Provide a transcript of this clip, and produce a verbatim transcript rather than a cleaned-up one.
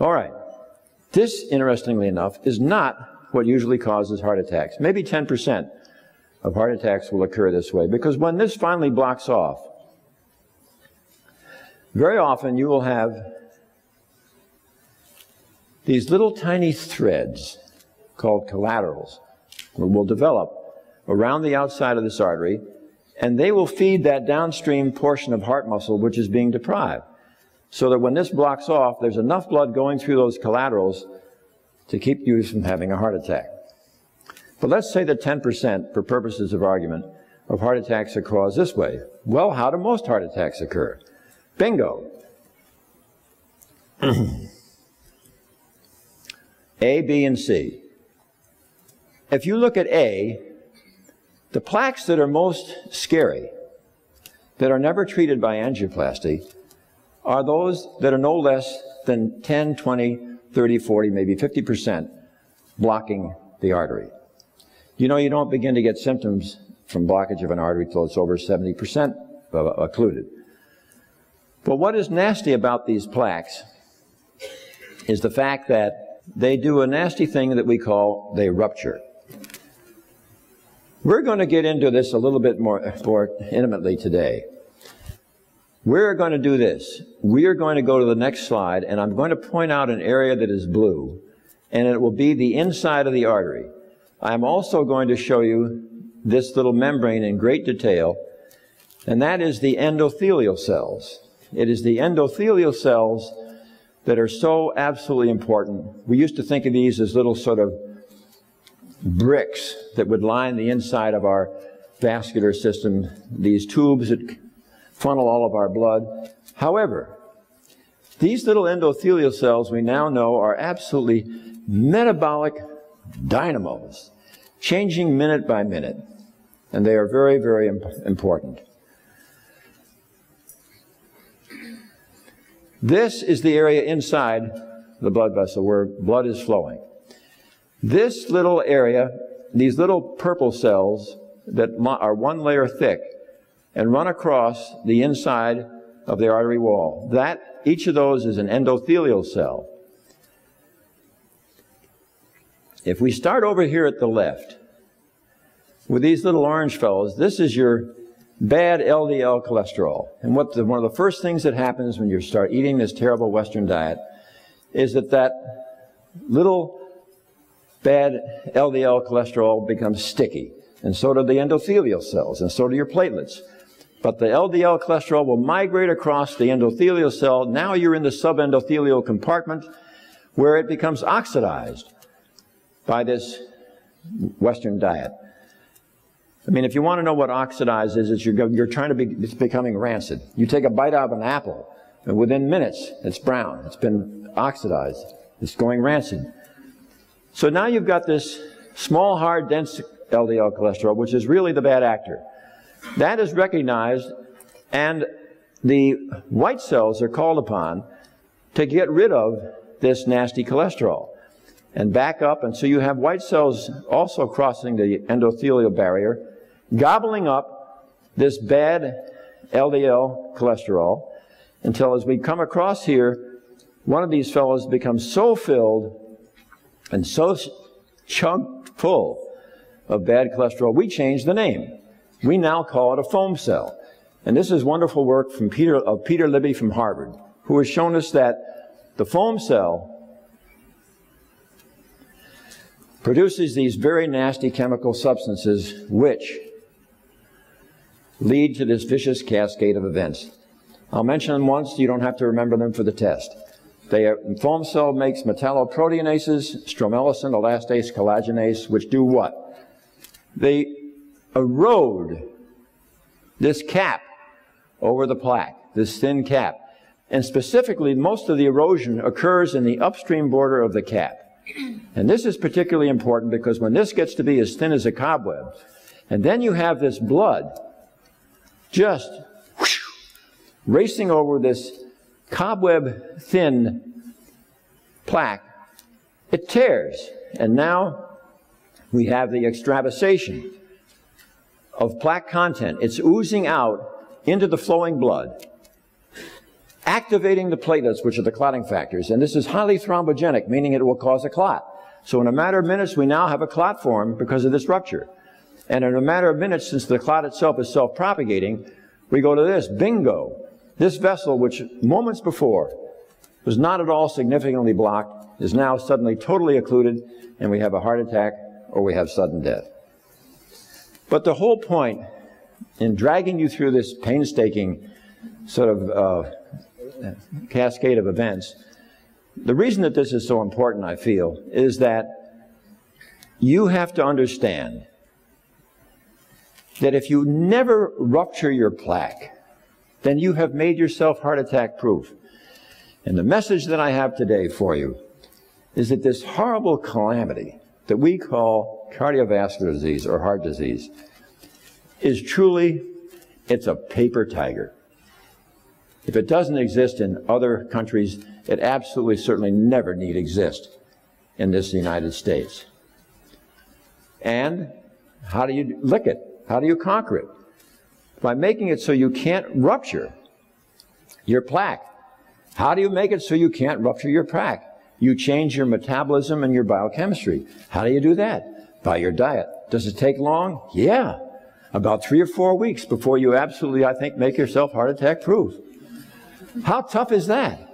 All right. This, interestingly enough, is not what usually causes heart attacks. Maybe ten percent of heart attacks will occur this way, because when this finally blocks off, very often you will have these little tiny threads called collaterals that will develop around the outside of this artery, and they will feed that downstream portion of heart muscle which is being deprived. So that when this blocks off, there's enough blood going through those collaterals to keep you from having a heart attack. But let's say that ten percent, for purposes of argument, of heart attacks are caused this way. Well, how do most heart attacks occur? Bingo. A, B, and C. If you look at A, the plaques that are most scary, that are never treated by angioplasty, are those that are no less than ten, twenty, thirty, forty, maybe fifty percent blocking the artery. You know, you don't begin to get symptoms from blockage of an artery till it's over seventy percent occluded. But what is nasty about these plaques is the fact that they do a nasty thing that we call they rupture. We're going to get into this a little bit more, more intimately today. We're going to do this. We are going to go to the next slide, and I'm going to point out an area that is blue, and it will be the inside of the artery. I'm also going to show you this little membrane in great detail, and that is the endothelial cells. It is the endothelial cells that are so absolutely important. We used to think of these as little sort of bricks that would line the inside of our vascular system, these tubes that funnel all of our blood. However, these little endothelial cells we now know are absolutely metabolic dynamos, changing minute by minute, and they are very, very imp important. This is the area inside the blood vessel where blood is flowing. This little area, these little purple cells that are one layer thick, and run across the inside of the artery wall. That, each of those is an endothelial cell. If we start over here at the left, with these little orange fellows, this is your bad L D L cholesterol. And what the, one of the first things that happens when you start eating this terrible Western diet is that that little bad L D L cholesterol becomes sticky. And so do the endothelial cells, and so do your platelets. But the L D L cholesterol will migrate across the endothelial cell. Now you're in the subendothelial compartment where it becomes oxidized by this Western diet. I mean, if you want to know what oxidized is, it's you're, you're trying to be, it's becoming rancid. You take a bite out of an apple, and within minutes, it's brown. It's been oxidized. It's going rancid. So now you've got this small, hard, dense L D L cholesterol, which is really the bad actor. That is recognized, and the white cells are called upon to get rid of this nasty cholesterol and back up, and so you have white cells also crossing the endothelial barrier, gobbling up this bad L D L cholesterol until, as we come across here, one of these fellows becomes so filled and so chunked full of bad cholesterol, we changed the name. We now call it a foam cell. And this is wonderful work from Peter, of Peter Libby from Harvard, who has shown us that the foam cell produces these very nasty chemical substances which lead to this vicious cascade of events. I'll mention them once, you don't have to remember them for the test. They are, foam cell makes metalloproteinases, stromelysin, elastase, collagenase, which do what? They erode this cap over the plaque, this thin cap. And specifically, most of the erosion occurs in the upstream border of the cap. And this is particularly important because when this gets to be as thin as a cobweb, and then you have this blood just whoosh, racing over this cobweb-thin plaque, it tears. And now we have the extravasation of plaque content. It's oozing out into the flowing blood. activating the platelets, which are the clotting factors. And this is highly thrombogenic, meaning it will cause a clot. So in a matter of minutes, we now have a clot formed because of this rupture. And in a matter of minutes, since the clot itself is self-propagating, we go to this, bingo. This vessel, which moments before was not at all significantly blocked, is now suddenly totally occluded, and we have a heart attack or we have sudden death. But the whole point in dragging you through this painstaking sort of uh, cascade of events, the reason that this is so important, I feel, is that you have to understand that if you never rupture your plaque, then you have made yourself heart attack proof. And the message that I have today for you is that this horrible calamity that we call cardiovascular disease or heart disease is truly, it's a paper tiger. If it doesn't exist in other countries, it absolutely certainly never need exist in this United States. And how do you lick it? How do you conquer it? By making it so you can't rupture your plaque. How do you make it so you can't rupture your plaque? You change your metabolism and your biochemistry. How do you do that? By your diet. Does it take long? Yeah. About three or four weeks before you absolutely, I think, make yourself heart attack proof. How tough is that?